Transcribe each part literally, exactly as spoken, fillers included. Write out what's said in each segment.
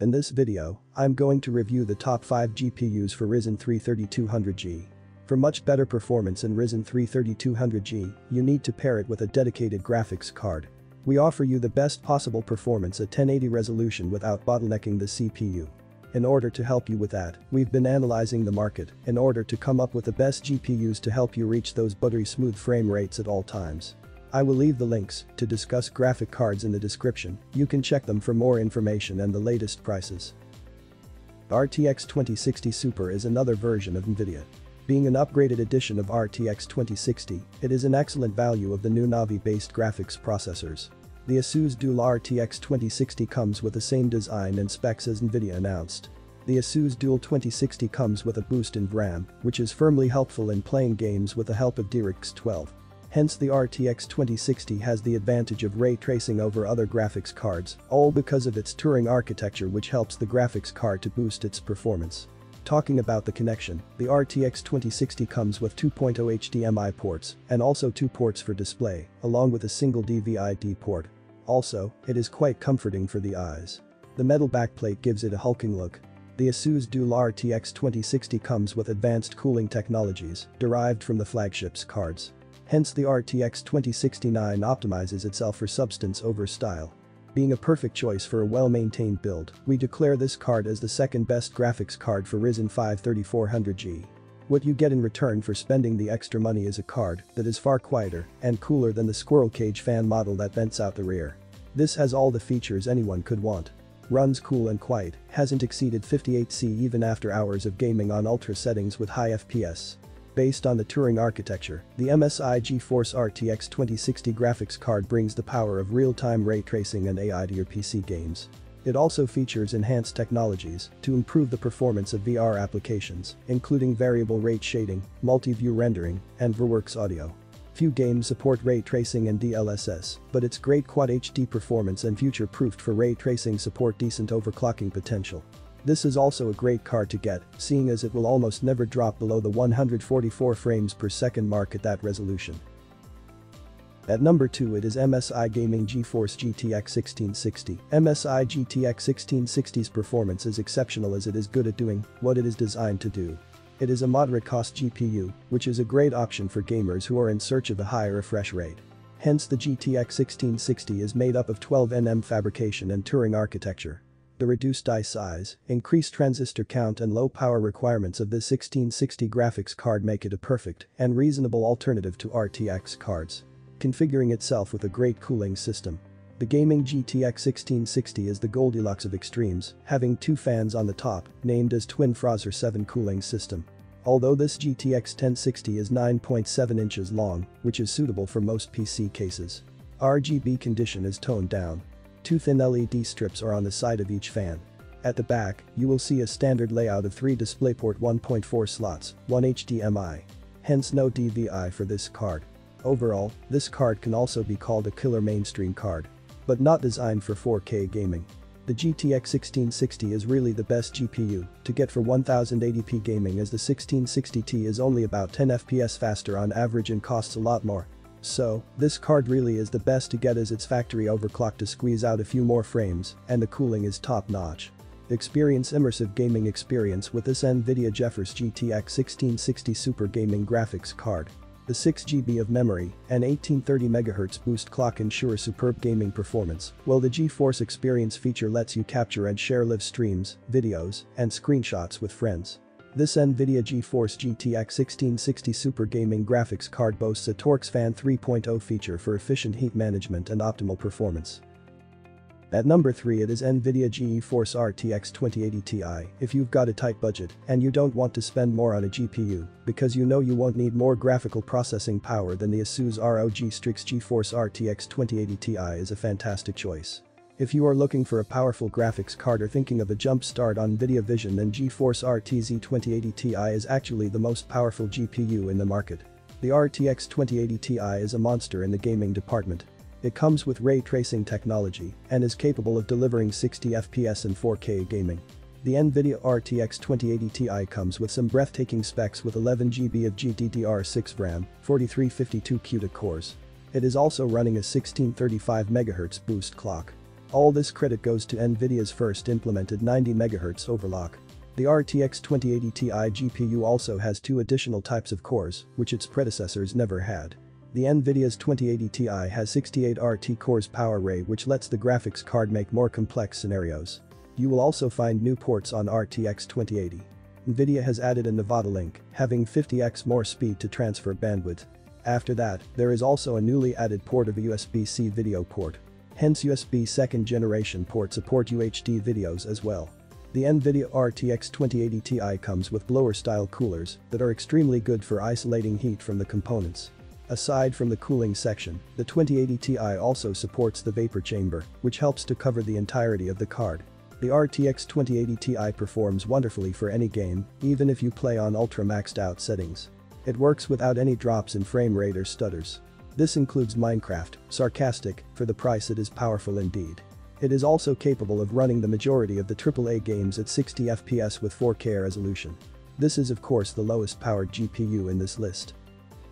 In this video, I'm going to review the top five G P Us for Ryzen three thirty-two hundred G. For much better performance in Ryzen three thirty-two hundred G, you need to pair it with a dedicated graphics card. We offer you the best possible performance at ten eighty resolution without bottlenecking the C P U. In order to help you with that, we've been analyzing the market in order to come up with the best G P Us to help you reach those buttery smooth frame rates at all times. I will leave the links to discuss graphic cards in the description, you can check them for more information and the latest prices. R T X twenty sixty Super is another version of NVIDIA. Being an upgraded edition of R T X twenty sixty, it is an excellent value of the new Navi-based graphics processors. The Asus Dual R T X twenty sixty comes with the same design and specs as NVIDIA announced. The Asus Dual twenty sixty comes with a boost in RAM, which is firmly helpful in playing games with the help of DirectX twelve. Hence the R T X twenty sixty has the advantage of ray tracing over other graphics cards, all because of its Turing architecture which helps the graphics card to boost its performance. Talking about the connection, the R T X twenty sixty comes with two point oh H D M I ports and also two ports for display, along with a single D V I D port. Also, it is quite comforting for the eyes. The metal backplate gives it a hulking look. The Asus Dual R T X twenty sixty comes with advanced cooling technologies derived from the flagship's cards. Hence the R T X twenty sixty-nine optimizes itself for substance over style. Being a perfect choice for a well-maintained build, we declare this card as the second best graphics card for Ryzen five thirty-four hundred G. What you get in return for spending the extra money is a card that is far quieter and cooler than the squirrel cage fan model that vents out the rear. This has all the features anyone could want. Runs cool and quiet, hasn't exceeded fifty-eight C even after hours of gaming on ultra settings with high F P S. Based on the Turing architecture, the M S I GeForce R T X twenty sixty graphics card brings the power of real-time ray tracing and A I to your P C games. It also features enhanced technologies to improve the performance of V R applications, including variable rate shading, multi-view rendering, and VRWorks audio. Few games support ray tracing and D L S S, but its great Quad H D performance and future-proofed for ray tracing support decent overclocking potential. This is also a great card to get, seeing as it will almost never drop below the one hundred forty-four frames per second mark at that resolution. At number two it is M S I Gaming GeForce G T X sixteen sixty. M S I G T X sixteen sixty's performance is exceptional as it is good at doing what it is designed to do. It is a moderate-cost G P U, which is a great option for gamers who are in search of a higher refresh rate. Hence the G T X sixteen sixty is made up of twelve nanometer fabrication and Turing architecture. The reduced die size, increased transistor count and low power requirements of the sixteen sixty graphics card make it a perfect and reasonable alternative to R T X cards. Configuring itself with a great cooling system. The gaming G T X sixteen sixty is the Goldilocks of extremes, having two fans on the top, named as TwinFrozer seven cooling system. Although this G T X ten sixty is nine point seven inches long, which is suitable for most P C cases. R G B condition is toned down. Two thin L E D strips are on the side of each fan. At the back, you will see a standard layout of three DisplayPort one point four slots, one H D M I. Hence no D V I for this card. Overall, this card can also be called a killer mainstream card. But not designed for four K gaming. The G T X sixteen sixty is really the best G P U to get for ten eighty P gaming as the sixteen sixty Ti is only about ten F P S faster on average and costs a lot more. So, this card really is the best to get as its factory overclock to squeeze out a few more frames, and the cooling is top-notch. Experience immersive gaming experience with this NVIDIA GeForce G T X sixteen sixty Super Gaming Graphics Card. The six gigabytes of memory and eighteen thirty megahertz boost clock ensure superb gaming performance, while the GeForce Experience feature lets you capture and share live streams, videos, and screenshots with friends. This NVIDIA GeForce G T X sixteen sixty Super Gaming Graphics Card boasts a Torx Fan three point oh feature for efficient heat management and optimal performance. At number three it is NVIDIA GeForce R T X twenty eighty Ti. If you've got a tight budget and you don't want to spend more on a G P U, because you know you won't need more graphical processing power than the Asus R O G Strix GeForce R T X twenty eighty Ti is a fantastic choice. If you are looking for a powerful graphics card or thinking of a jump start on NVIDIA Vision, then GeForce R T X twenty eighty Ti is actually the most powerful G P U in the market. The R T X twenty eighty Ti is a monster in the gaming department. It comes with ray tracing technology and is capable of delivering sixty F P S in four K gaming. The NVIDIA R T X twenty eighty Ti comes with some breathtaking specs with eleven gigabytes of G D D R six RAM, forty-three fifty-two CUDA cores. It is also running a sixteen thirty-five megahertz boost clock. All this credit goes to Nvidia's first implemented ninety megahertz overclock. The R T X twenty eighty Ti G P U also has two additional types of cores, which its predecessors never had. The Nvidia's twenty eighty Ti has sixty-eight R T cores power array, which lets the graphics card make more complex scenarios. You will also find new ports on R T X twenty eighty. Nvidia has added a Nevada link, having fifty x more speed to transfer bandwidth. After that, there is also a newly added port of a U S B C video port. Hence U S B second generation port support U H D videos as well. The Nvidia R T X twenty eighty Ti comes with blower-style coolers that are extremely good for isolating heat from the components. Aside from the cooling section, the twenty eighty Ti also supports the vapor chamber, which helps to cover the entirety of the card. The R T X twenty eighty Ti performs wonderfully for any game, even if you play on ultra maxed out settings. It works without any drops in frame rate or stutters. This includes Minecraft, sarcastic, for the price it is powerful indeed. It is also capable of running the majority of the triple A games at sixty F P S with four K resolution. This is of course the lowest powered G P U in this list.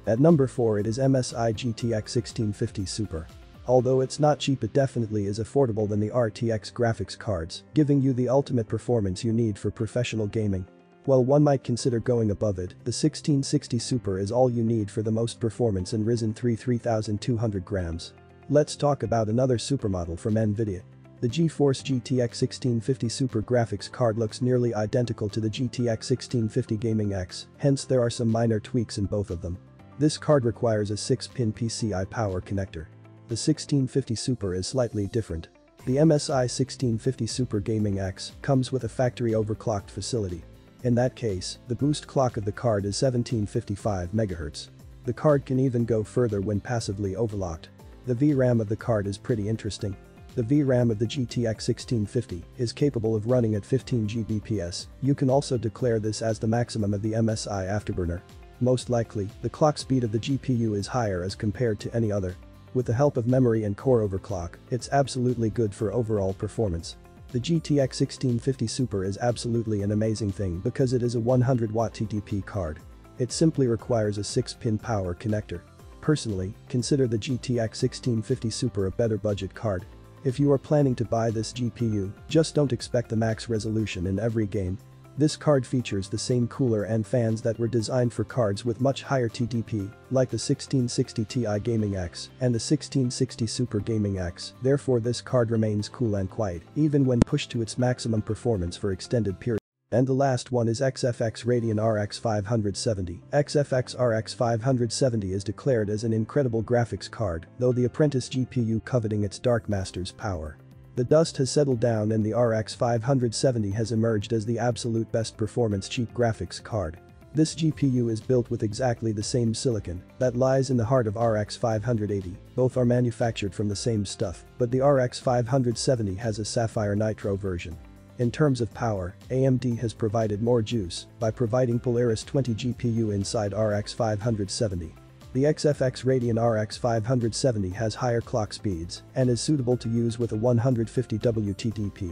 At number four, it is M S I G T X sixteen fifty Super. Although it's not cheap, it definitely is affordable than the R T X graphics cards, giving you the ultimate performance you need for professional gaming. While one might consider going above it, the sixteen sixty Super is all you need for the most performance in Ryzen three thirty-two hundred grams. Let's talk about another supermodel from Nvidia. The GeForce G T X sixteen fifty Super graphics card looks nearly identical to the G T X sixteen fifty Gaming X, hence there are some minor tweaks in both of them. This card requires a six pin P C I power connector. The sixteen fifty Super is slightly different. The M S I sixteen fifty Super Gaming X comes with a factory overclocked facility. In that case, the boost clock of the card is seventeen fifty-five megahertz. The card can even go further when passively overclocked. The V RAM of the card is pretty interesting. The V RAM of the G T X sixteen fifty is capable of running at fifteen gigabits per second. You can also declare this as the maximum of the M S I afterburner. Most likely, the clock speed of the G P U is higher as compared to any other. With the help of memory and core overclock, it's absolutely good for overall performance. The G T X sixteen fifty Super is absolutely an amazing thing because it is a one hundred watt T D P card. It simply requires a six pin power connector. Personally, consider the G T X sixteen fifty Super a better budget card. If you are planning to buy this G P U, just don't expect the max resolution in every game. This card features the same cooler and fans that were designed for cards with much higher T D P, like the sixteen sixty Ti Gaming X and the sixteen sixty Super Gaming X, therefore this card remains cool and quiet even when pushed to its maximum performance for extended periods. And the last one is X F X Radeon R X five seventy. X F X R X five seventy is declared as an incredible graphics card, though the apprentice G P U coveting its Dark Master's power. The dust has settled down and the R X five seventy has emerged as the absolute best performance cheap graphics card. This G P U is built with exactly the same silicon that lies in the heart of R X five eighty, both are manufactured from the same stuff, but the R X five seventy has a Sapphire Nitro version. In terms of power, A M D has provided more juice by providing Polaris twenty G P U inside R X five seventy. The X F X Radeon R X five seventy has higher clock speeds and is suitable to use with a one hundred fifty watt T D P.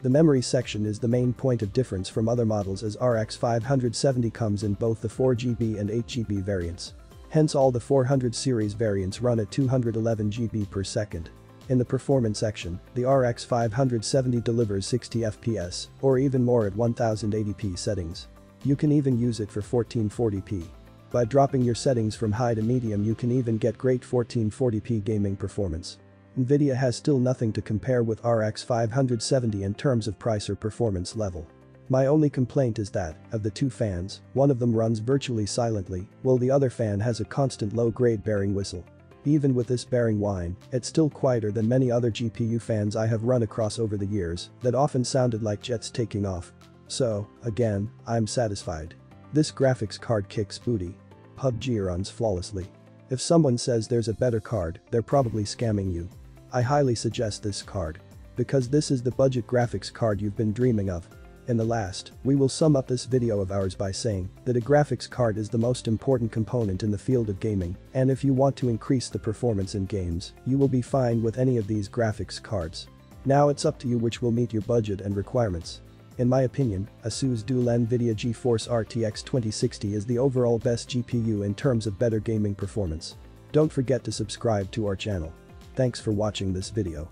The memory section is the main point of difference from other models as R X five seventy comes in both the four gig and eight gig variants. Hence all the four hundred series variants run at two hundred eleven gigabits per second. In the performance section, the R X five seventy delivers sixty F P S or even more at ten eighty p settings. You can even use it for fourteen forty p. By dropping your settings from high to medium, you can even get great fourteen forty p gaming performance. Nvidia has still nothing to compare with R X five seventy in terms of price or performance level. My only complaint is that, of the two fans, one of them runs virtually silently, while the other fan has a constant low-grade bearing whistle. Even with this bearing whine, it's still quieter than many other G P U fans I have run across over the years that often sounded like jets taking off. So, again, I'm satisfied. This graphics card kicks booty. P U B G runs flawlessly. If someone says there's a better card, they're probably scamming you. I highly suggest this card. Because this is the budget graphics card you've been dreaming of. In the last, we will sum up this video of ours by saying that a graphics card is the most important component in the field of gaming, and if you want to increase the performance in games, you will be fine with any of these graphics cards. Now it's up to you which will meet your budget and requirements. In my opinion, Asus Dual Nvidia GeForce R T X twenty sixty is the overall best G P U in terms of better gaming performance. Don't forget to subscribe to our channel. Thanks for watching this video.